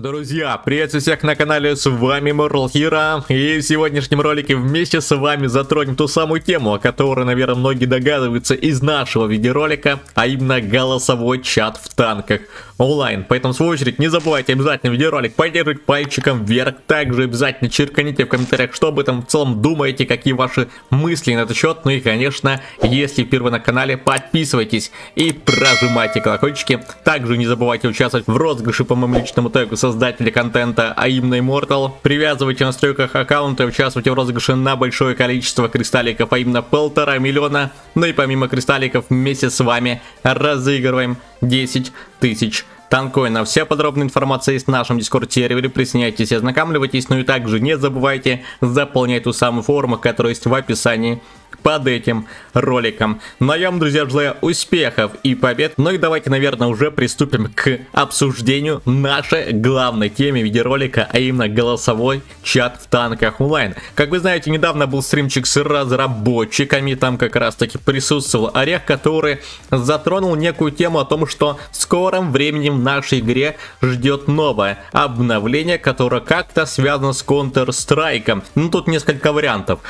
Друзья, приветствую всех на канале, с вами ImmortalHero, и в сегодняшнем ролике вместе с вами затронем ту самую тему, о которой, наверное, многие догадываются из нашего видеоролика, а именно голосовой чат в танках онлайн. Поэтому, в свою очередь, не забывайте обязательно видеоролик поддерживать пальчиком вверх, также обязательно черканите в комментариях, что об этом в целом думаете, какие ваши мысли на этот счет, ну и, конечно, если впервые на канале, подписывайтесь и прожимайте колокольчики. Также не забывайте участвовать в розыгрыше по моему личному тегу создателей контента, а именно Immortal. Привязывайте в настройках аккаунта, участвуйте в розыгрыше на большое количество кристалликов, а именно 1,5 миллиона. Ну и помимо кристалликов вместе с вами разыгрываем 10 тысяч танкоинов. Вся подробная информация есть в нашем Discord сервере, присоединяйтесь и ознакомливайтесь. Ну и также не забывайте заполнять ту самую форму, которая есть в описании под этим роликом. Ну а я вам, друзья, желаю успехов и побед. Ну и давайте, наверное, уже приступим к обсуждению нашей главной темы видеоролика, а именно голосовой чат в танках онлайн. Как вы знаете, недавно был стримчик с разработчиками, там как раз таки присутствовал Орех, который затронул некую тему о том, что в скором времени в нашей игре ждет новое обновление, которое как-то связано с Counter-Strike. Ну тут несколько вариантов,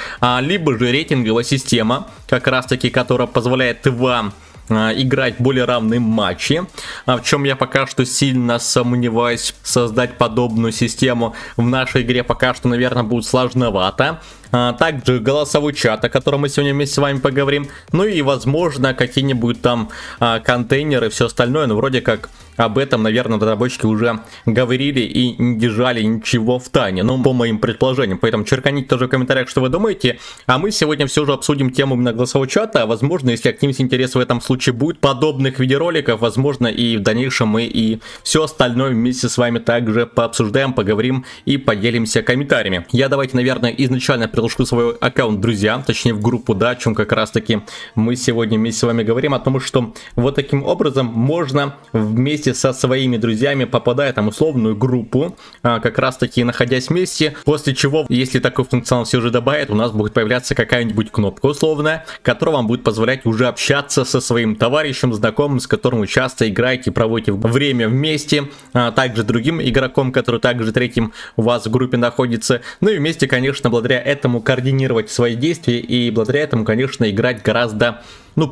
либо же рейтинговая система, как раз таки, которая позволяет вам играть более равные матчи, в чем я пока что сильно сомневаюсь. Создать подобную систему в нашей игре пока что, наверное, будет сложновато. Также голосовой чат, о котором мы сегодня вместе с вами поговорим. Ну и, возможно, какие-нибудь там контейнеры и все остальное. Но вроде как об этом, наверное, разработчики уже говорили и не держали ничего в тайне. Ну, по моим предположениям. Поэтому черканите тоже в комментариях, что вы думаете. А мы сегодня все же обсудим тему именно голосового чата. Возможно, если активность интереса в этом случае будет, подобных видеороликов, возможно, и в дальнейшем мы и все остальное вместе с вами также пообсуждаем, поговорим и поделимся комментариями. Я давайте, наверное, изначально приглашу свой аккаунт, друзья, точнее в группу, да, о чем как раз таки мы сегодня вместе с вами говорим, о том, что вот таким образом можно вместе со своими друзьями, попадая там условную группу, как раз таки находясь вместе, после чего, если такой функционал все же добавит, у нас будет появляться какая-нибудь кнопка условная, которая вам будет позволять уже общаться со своим товарищем, знакомым, с которым вы часто играете, проводите время вместе, также другим игроком, который также третьим у вас в группе находится, ну и вместе, конечно, благодаря этому координировать свои действия и благодаря этому, конечно, играть гораздо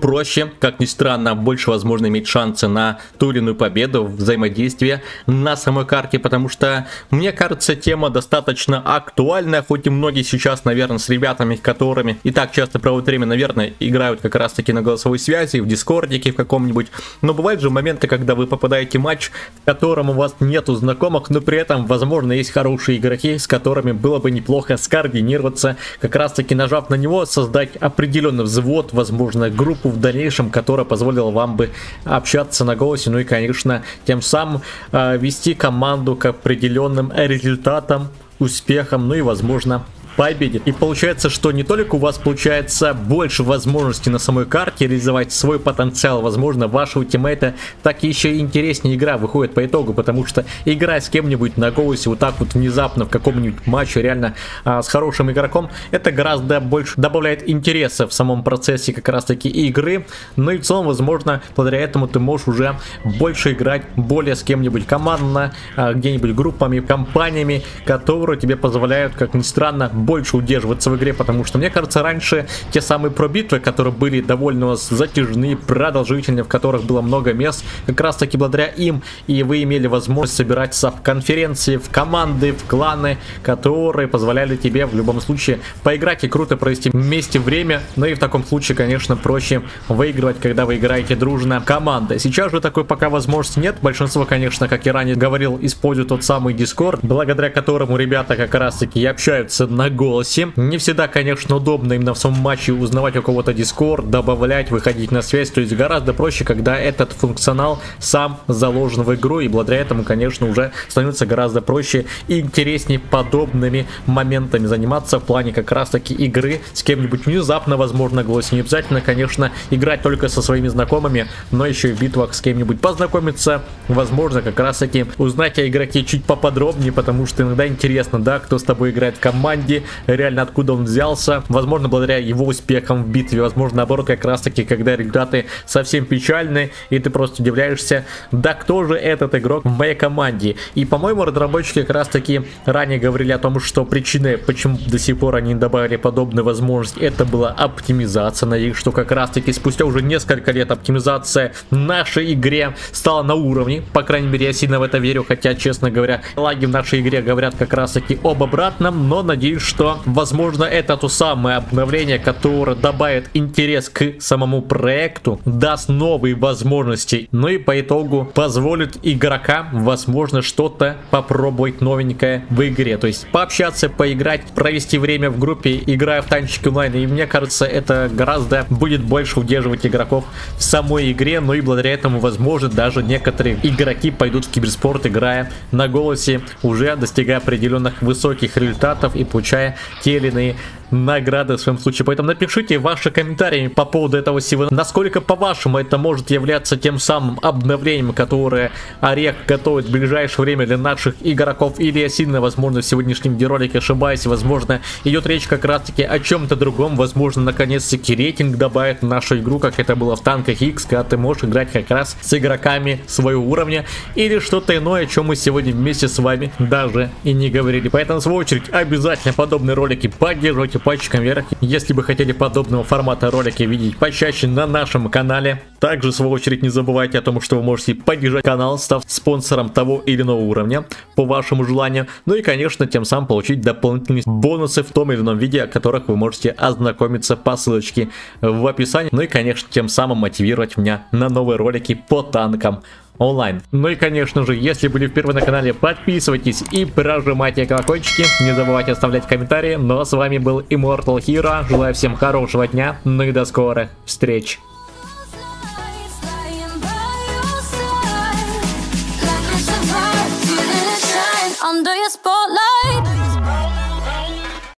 проще, как ни странно, больше возможно иметь шансы на ту или иную победу, взаимодействие на самой карте, потому что, мне кажется, тема достаточно актуальная, хоть и многие сейчас, наверное, с ребятами, которыми и так часто проводят время, наверное, играют как раз таки на голосовой связи, в дискордике в каком-нибудь, но бывают же моменты, когда вы попадаете в матч, в котором у вас нету знакомых, но при этом, возможно, есть хорошие игроки, с которыми было бы неплохо скоординироваться, как раз таки нажав на него, создать определенный взвод, возможно, группу в дальнейшем, которая позволила вам бы общаться на голосе, ну и, конечно, тем самым вести команду к определенным результатам, успехам, ну и, возможно, победит. И получается, что не только у вас получается больше возможностей на самой карте реализовать свой потенциал, возможно, вашего тиммейта, так еще и интереснее игра выходит по итогу, потому что играть с кем-нибудь на голосе вот так вот внезапно в каком-нибудь матче реально с хорошим игроком, это гораздо больше добавляет интереса в самом процессе как раз таки игры, ну и в целом, возможно, благодаря этому ты можешь уже больше играть более с кем-нибудь командно, где-нибудь группами, компаниями, которые тебе позволяют, как ни странно, больше удерживаться в игре, потому что, мне кажется, раньше те самые пробитвы, которые были довольно затяжные, продолжительные, в которых было много мест, как раз таки благодаря им и вы имели возможность собираться в конференции, в команды, в кланы, которые позволяли тебе в любом случае поиграть и круто провести вместе время, но и в таком случае, конечно, проще выигрывать, когда вы играете дружно командой. Сейчас же такой пока возможности нет, большинство, конечно, как я ранее говорил, используют тот самый Discord, благодаря которому ребята как раз таки общаются на голосе. Не всегда, конечно, удобно именно в самом матче узнавать у кого-то Discord, добавлять, выходить на связь, то есть гораздо проще, когда этот функционал сам заложен в игру, и благодаря этому, конечно, уже становится гораздо проще и интереснее подобными моментами заниматься в плане как раз таки игры с кем-нибудь внезапно, возможно, голосе. Не обязательно, конечно, играть только со своими знакомыми, но еще и в битвах с кем-нибудь познакомиться, возможно, как раз таки узнать о игроке чуть поподробнее, потому что иногда интересно, да, кто с тобой играет в команде, Танки, реально откуда он взялся, возможно благодаря его успехам в битве, возможно наоборот как раз таки, когда результаты совсем печальны и ты просто удивляешься, да кто же этот игрок в моей команде. И по-моему разработчики как раз таки ранее говорили о том, что причины, почему до сих пор они добавили подобную возможность, это была оптимизация. Надеюсь, что как раз таки спустя уже несколько лет оптимизация в нашей игре стала на уровне, по крайней мере я сильно в это верю, хотя честно говоря лаги в нашей игре говорят как раз таки об обратном, но надеюсь, что возможно это то самое обновление, которое добавит интерес к самому проекту, даст новые возможности, ну и по итогу позволит игрокам возможно что-то попробовать новенькое в игре, то есть пообщаться, поиграть, провести время в группе, играя в Танчики Онлайн, и мне кажется это гораздо будет больше удерживать игроков в самой игре, ну и благодаря этому возможно даже некоторые игроки пойдут в киберспорт, играя на голосе, уже достигая определенных высоких результатов и получая те или иные награды в своем случае. Поэтому напишите ваши комментарии по поводу этого всего, насколько по-вашему это может являться тем самым обновлением, которое ОРЕХ готовит в ближайшее время для наших игроков, или я сильно возможно в сегодняшнем видеоролике ошибаюсь, возможно идет речь как раз таки о чем-то другом, возможно наконец-таки рейтинг добавит в нашу игру, как это было в Танках X, когда ты можешь играть как раз с игроками своего уровня, или что-то иное, о чем мы сегодня вместе с вами даже и не говорили. Поэтому в свою очередь обязательно подобные ролики поддерживайте пальчиком вверх, если бы хотели подобного формата ролики видеть почаще на нашем канале. Также в свою очередь не забывайте о том, что вы можете поддержать канал, став спонсором того или иного уровня по вашему желанию, ну и конечно тем самым получить дополнительные бонусы в том или ином виде, о которых вы можете ознакомиться по ссылочке в описании, ну и конечно тем самым мотивировать меня на новые ролики по Танкам Онлайн. Ну и конечно же, если были впервые на канале, подписывайтесь и прожимайте колокольчики, не забывайте оставлять комментарии. Ну а с вами был Immortal Hero, желаю всем хорошего дня, ну и до скорых встреч.